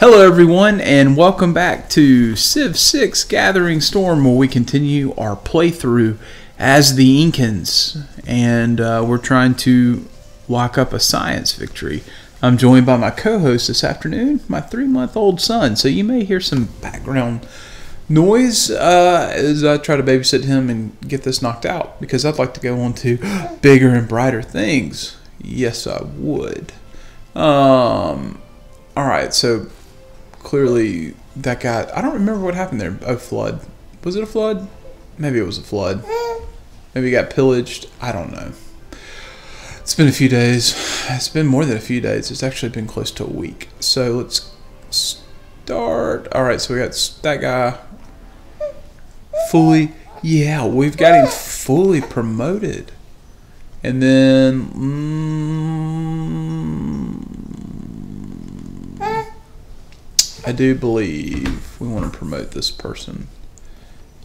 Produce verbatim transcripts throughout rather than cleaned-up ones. Hello everyone, and welcome back to Civ six Gathering Storm, where we continue our playthrough as the Incans, and uh, we're trying to lock up a science victory. I'm joined by my co-host this afternoon, my three-month-old son, so you may hear some background noise uh, as I try to babysit him and get this knocked out, because I'd like to go on to bigger and brighter things. Yes, I would. Um, Alright, so... Clearly, that guy... I don't remember what happened there. A flood. Was it a flood? Maybe it was a flood. Maybe it got pillaged. I don't know. It's been a few days. It's been more than a few days. It's actually been close to a week. So, let's start... Alright, so we got that guy fully... Yeah, we've got him fully promoted. And then... Mm, I do believe we want to promote this person.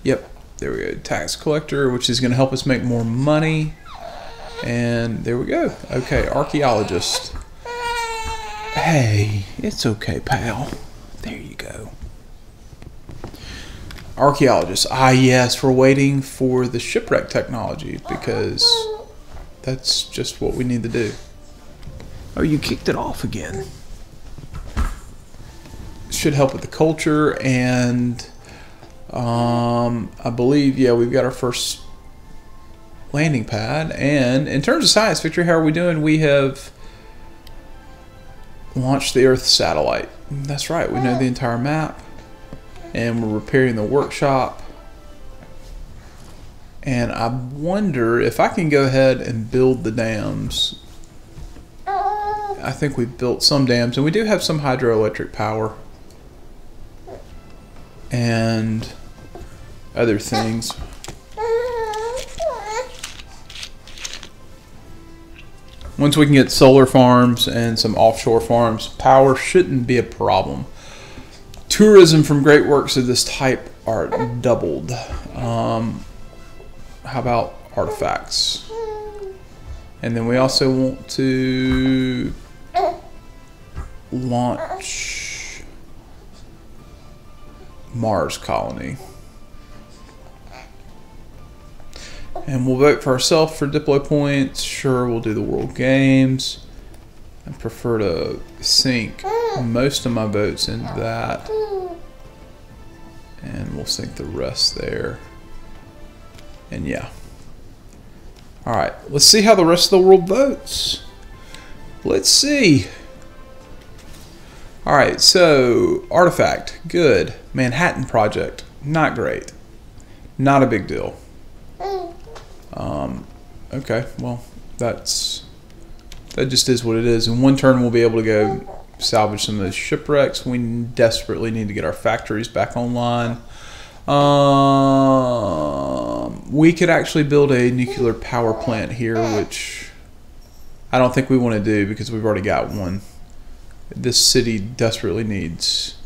Yep, there we go. Tax collector, which is going to help us make more money. And there we go. Okay, archaeologist. Hey, it's okay, pal. There you go. Archaeologist. Ah, yes, we're waiting for the shipwreck technology because that's just what we need to do. Oh, you kicked it off again. Should help with the culture, and um, I believe, yeah, we've got our first landing pad. And in terms of science victory, how are we doing? We have launched the Earth satellite. That's right, we know the entire map, and we're repairing the workshop. And I wonder if I can go ahead and build the dams. I think we've built some dams, and we do have some hydroelectric power and other things. Once we can get solar farms and some offshore farms, power shouldn't be a problem. Tourism from great works of this type are doubled. Um, how about artifacts? And then we also want to launch Mars colony. And we'll vote for ourselves for Diplo points. Sure, we'll do the World Games. I prefer to sink most of my votes into that. And we'll sink the rest there. And yeah. Alright, let's see how the rest of the world votes. Let's see. Alright, so artifact, good. Manhattan Project, not great. Not a big deal. Um, okay, well, that's that just is what it is. In one turn, we'll be able to go salvage some of those shipwrecks. We desperately need to get our factories back online. Um, we could actually build a nuclear power plant here, which I don't think we want to do because we've already got one. This city desperately needs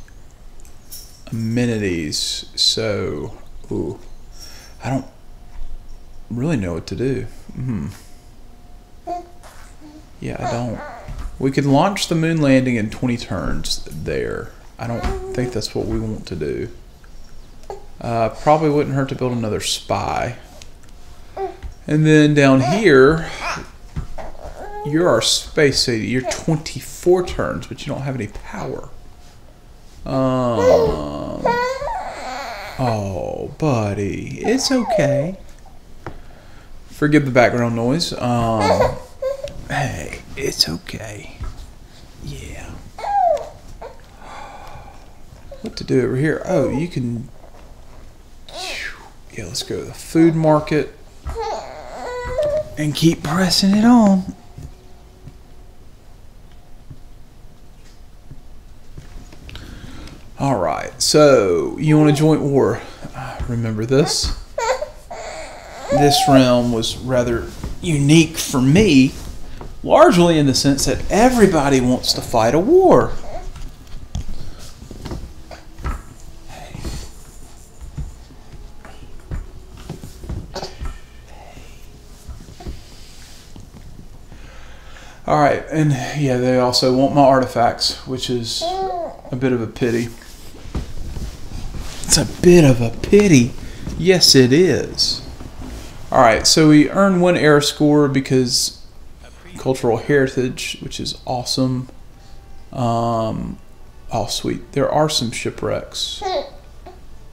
amenities, so ooh, I don't really know what to do. Hmm. Yeah, I don't. We could launch the moon landing in twenty turns there. I don't think that's what we want to do. Uh, probably wouldn't hurt to build another spy. And then down here... You're our space city. You're twenty-four turns, but you don't have any power. Um, oh, buddy. It's okay. Forgive the background noise. Um, hey, it's okay. Yeah. What to do over here? Oh, you can... Yeah, let's go to the food market. And keep pressing it on. Alright, so you want a joint war. Uh, remember this. This realm was rather unique for me, largely in the sense that everybody wants to fight a war. Hey. Hey. Alright, and yeah, they also want my artifacts, which is... a bit of a pity. It's a bit of a pity. Yes, it is. Alright, so we earn one error score because cultural heritage, which is awesome. Um, oh, sweet. There are some shipwrecks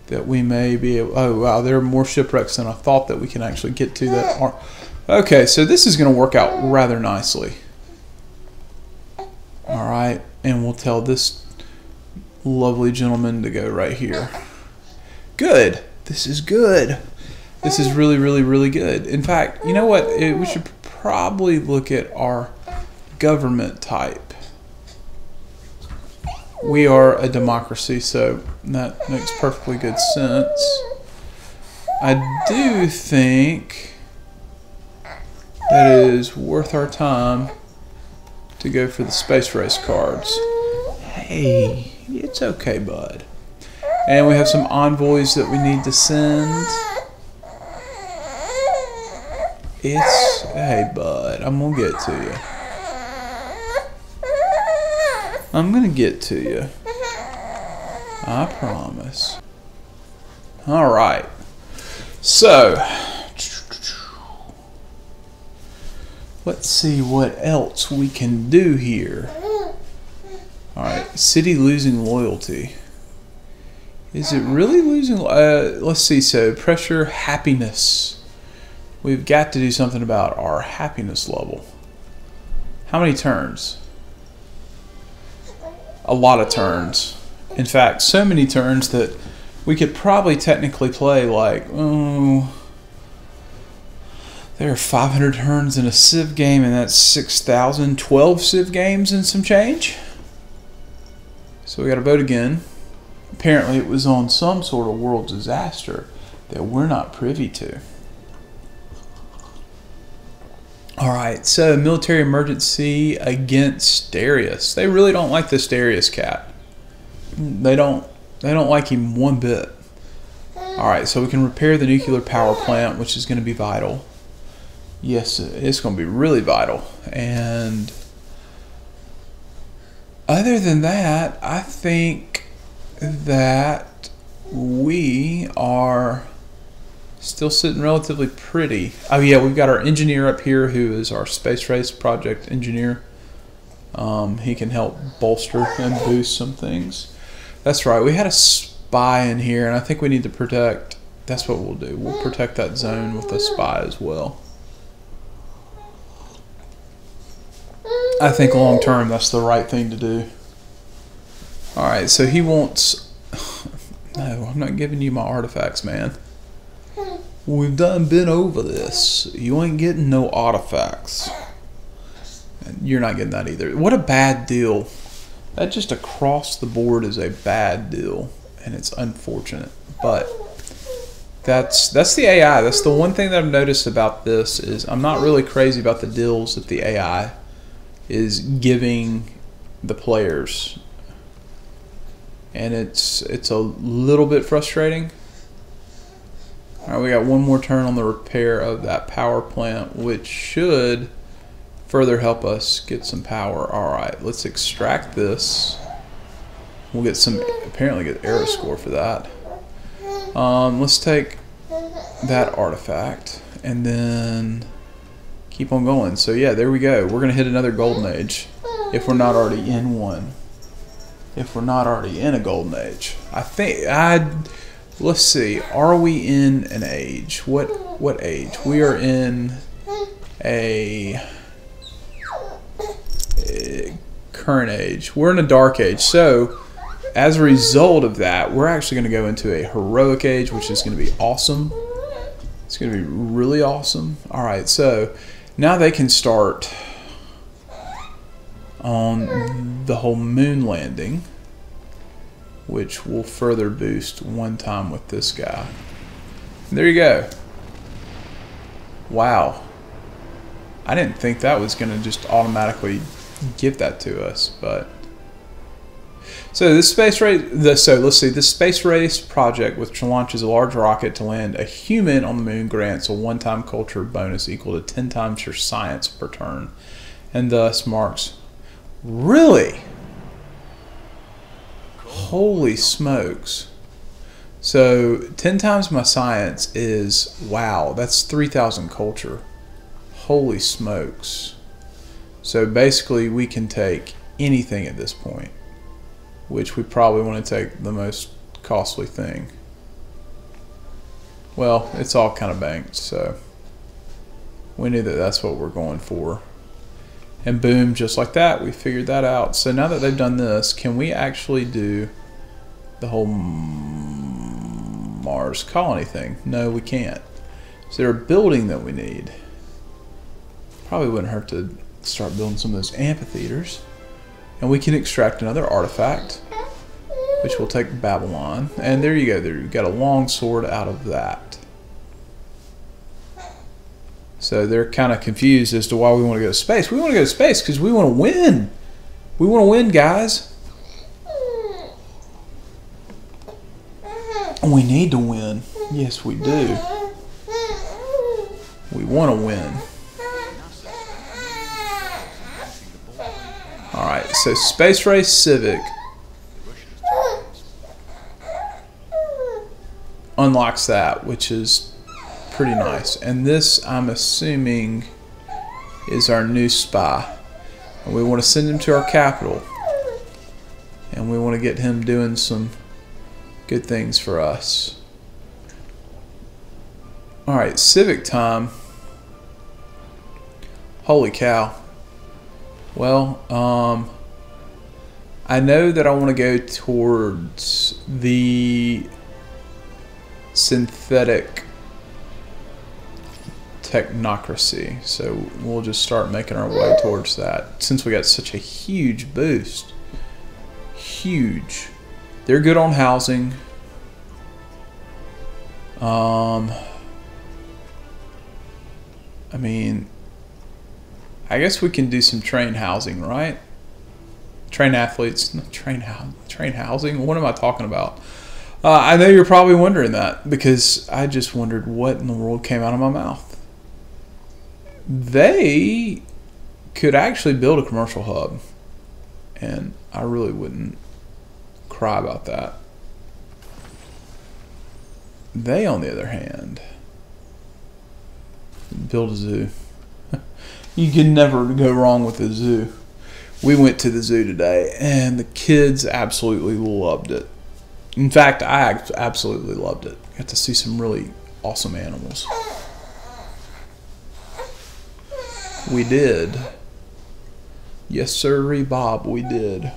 that we may be able... Oh, wow. There are more shipwrecks than I thought that we can actually get to that are... Okay, so this is going to work out rather nicely. Alright, and we'll tell this lovely gentleman to go right here. Good. This is good. This is really, really, really good. In fact, you know what? It, we should probably look at our government type. We are a democracy, so that makes perfectly good sense. I do think that it is worth our time to go for the space race cards. Hey, it's okay, bud. And we have some envoys that we need to send. It's... Hey, bud. I'm going to get to you. I'm going to get to you. I promise. Alright. So. Let's see what else we can do here. Alright. City losing loyalty. Is it really losing... Uh, let's see. So, pressure, happiness. We've got to do something about our happiness level. How many turns? A lot of turns. In fact, so many turns that we could probably technically play like... Oh, there are five hundred turns in a Civ game, and that's six thousand, twelve Civ games and some change. So we got to vote again. Apparently it was on some sort of world disaster that we're not privy to. Alright, so military emergency against Darius. They really don't like this Darius cat. They don't they don't like him one bit. Alright, so we can repair the nuclear power plant, which is going to be vital. Yes, it's going to be really vital. And other than that, I think that we are still sitting relatively pretty. Oh yeah, we've got our engineer up here who is our space race project engineer. Um, he can help bolster and boost some things. That's right, we had a spy in here and I think we need to protect, that's what we'll do. We'll protect that zone with a spy as well. I think long term that's the right thing to do. Alright, so he wants... No, I'm not giving you my artifacts, man. We've done been over this. You ain't getting no artifacts. You're not getting that either. What a bad deal. That just across the board is a bad deal. And it's unfortunate. But that's that's the A I. That's the one thing that I've noticed about this is I'm not really crazy about the deals that the A I is giving the players. And it's it's a little bit frustrating. All right, we got one more turn on the repair of that power plant, which should further help us get some power. All right, let's extract this. We'll get some, apparently get error score for that. Um, let's take that artifact and then keep on going. So yeah, there we go. We're gonna hit another golden age if we're not already in one. If we're not already in a golden age. I think, I, let's see, are we in an age? What what age? We are in a, a current age. We're in a dark age. So, as a result of that, we're actually going to go into a heroic age, which is going to be awesome. It's going to be really awesome. All right, so now they can start on the whole moon landing, which will further boost one time with this guy. And there you go. Wow. I didn't think that was going to just automatically give that to us, but so this space race. The, so let's see. This space race project, which launches a large rocket to land a human on the moon, grants a one-time culture bonus equal to ten times your science per turn, and thus marks. Really? Holy smokes. So ten times my science is, wow, that's three thousand culture. Holy smokes. So basically we can take anything at this point, which we probably want to take the most costly thing. Well, it's all kind of banked, so we knew that that's what we're going for. And boom, just like that, we figured that out. So now that they've done this, can we actually do the whole Mars colony thing? No, we can't. Is there a building that we need? Probably wouldn't hurt to start building some of those amphitheaters. And we can extract another artifact, which will take Babylon. And there you go, there you got a long sword out of that. So they're kind of confused as to why we want to go to space. We want to go to space because we want to win. We want to win, guys. We need to win. Yes, we do. We want to win. All right, so Space Race Civic unlocks that, which is pretty nice. And this, I'm assuming, is our new spy. And we want to send him to our capital. And we want to get him doing some good things for us. Alright, civic time. Holy cow. Well, um, I know that I want to go towards the synthetic technocracy, so we'll just start making our way towards that since we got such a huge boost. Huge. They're good on housing. Um, I mean, I guess we can do some train housing, right? Train athletes, not train ho train housing. What am I talking about? Uh, I know you're probably wondering that, because I just wondered what in the world came out of my mouth. They could actually build a commercial hub, and I really wouldn't cry about that. They, on the other hand, build a zoo. You can never go wrong with a zoo. We went to the zoo today, and the kids absolutely loved it. In fact, I absolutely loved it. Got to see some really awesome animals. We did. Yes, sirree, Bob, we did.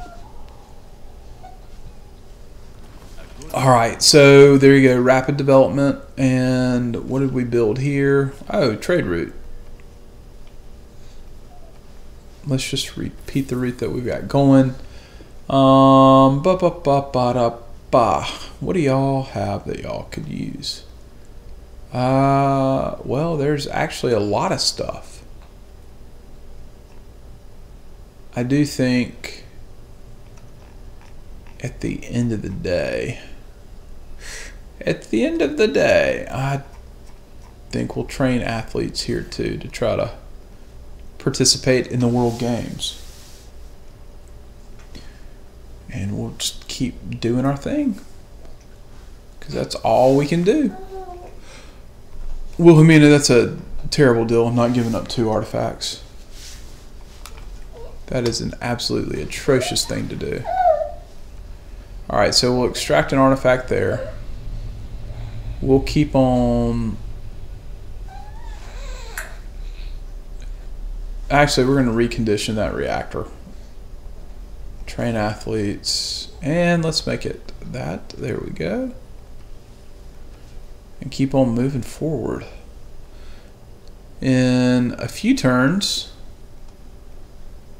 All right, so there you go, rapid development. And what did we build here? Oh, trade route. Let's just repeat the route that we've got going. Um, ba ba ba ba da. Bah, what do y'all have that y'all could use? Uh, well, there's actually a lot of stuff. I do think at the end of the day, at the end of the day, I think we'll train athletes here too to try to participate in the World Games. And we'll just keep doing our thing, because that's all we can do. Wilhelmina, that's a terrible deal. I'm not giving up two artifacts. That is an absolutely atrocious thing to do. Alright, so we'll extract an artifact there. We'll keep on... Actually, we're going to recondition that reactor. Train athletes, and let's make it that. There we go. And keep on moving forward. In a few turns,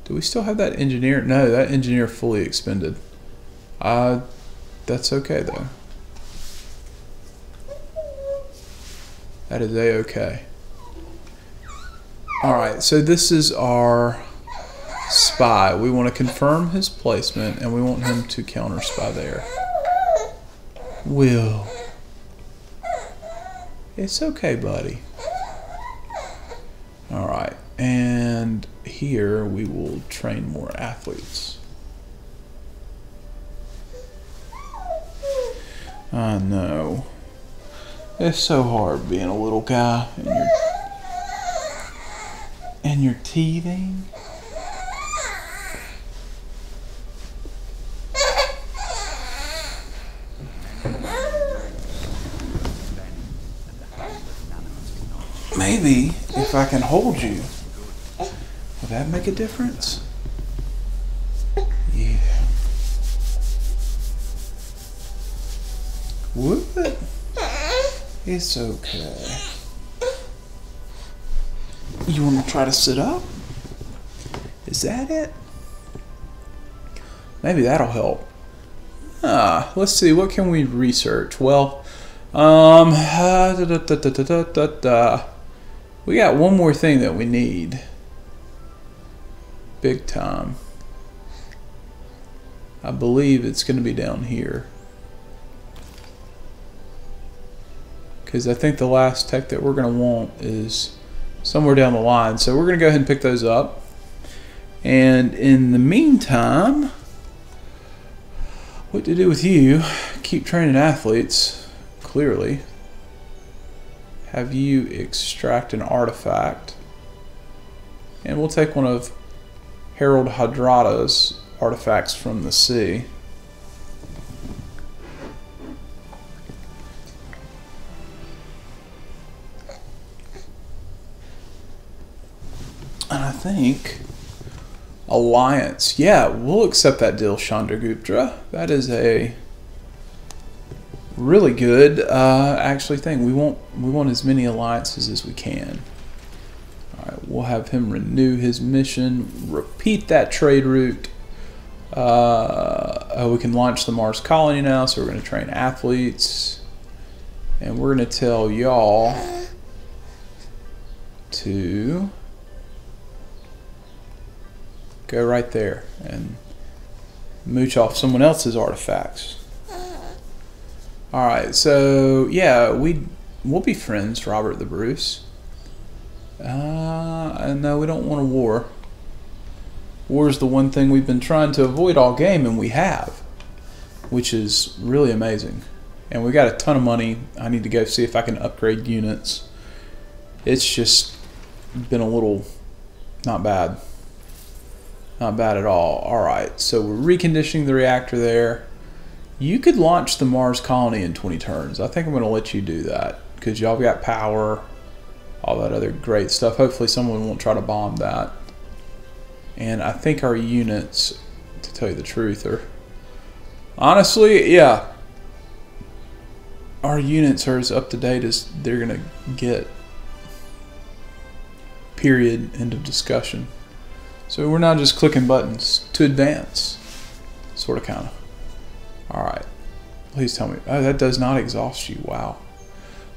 do we still have that engineer? No, that engineer fully expended. Uh, that's okay though. That is a-okay. Alright, so this is our spy. We want to confirm his placement, and we want him to counter spy there. Will. It's okay, buddy. Alright, and here we will train more athletes. I know. It's so hard being a little guy and you're, and you're teething. Maybe if I can hold you, will that make a difference? Yeah. Would it? It's okay. You want to try to sit up? Is that it? Maybe that'll help. Ah, let's see. What can we research? Well, um, uh, da, da, da, da, da, da, da. We got one more thing that we need. Big time. I believe it's going to be down here. Because I think the last tech that we're going to want is somewhere down the line. So we're going to go ahead and pick those up. And in the meantime, what to do with you? Keep training athletes, clearly. Have you extract an artifact. And we'll take one of Harold Hadrada's artifacts from the sea. And I think Alliance. Yeah, we'll accept that deal, Chandragupta. That is a really good uh, actually thing. We want we want as many alliances as we can. All right, we'll have him renew his mission. Repeat that trade route. Uh, oh, we can launch the Mars colony now. So we're going to train athletes, and we're going to tell y'all to. Go right there and mooch off someone else's artifacts. Alright, so yeah, we, we'll be friends, Robert the Bruce. Uh, no, we don't want a war. War's the one thing we've been trying to avoid all game, and we have, which is really amazing. And we got a ton of money. I need to go see if I can upgrade units. It's just been a little, not bad. Not bad at all. Alright, so we're reconditioning the reactor there. You could launch the Mars colony in twenty turns. I think I'm going to let you do that. Because y'all got power. All that other great stuff. Hopefully someone won't try to bomb that. And I think our units, to tell you the truth, are... Honestly, yeah. Our units are as up to date as they're going to get. Period. End of discussion. So we're not just clicking buttons to advance, sort of, kind of. All right, please tell me. Oh, that does not exhaust you, wow.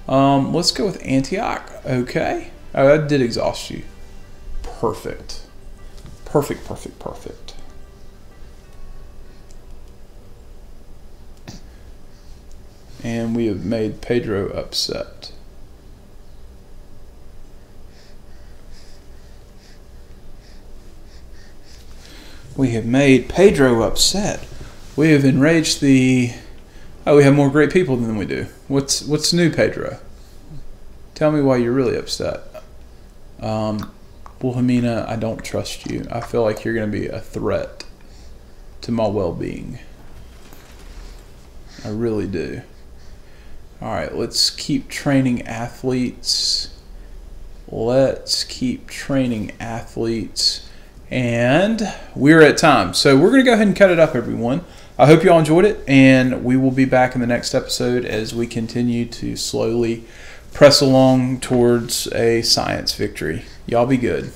Um, let's go with Antioch, okay. Oh, that did exhaust you. Perfect, perfect, perfect, perfect. And we have made Pedro upset. We have made Pedro upset. We have enraged the... Oh, we have more great people than we do. What's what's new, Pedro? Tell me why you're really upset. Um, Wilhelmina, I don't trust you. I feel like you're going to be a threat to my well-being. I really do. All right, let's keep training athletes. Let's keep training athletes. And we're at time. So we're going to go ahead and cut it up, everyone. I hope you all enjoyed it, and we will be back in the next episode as we continue to slowly press along towards a science victory. Y'all be good.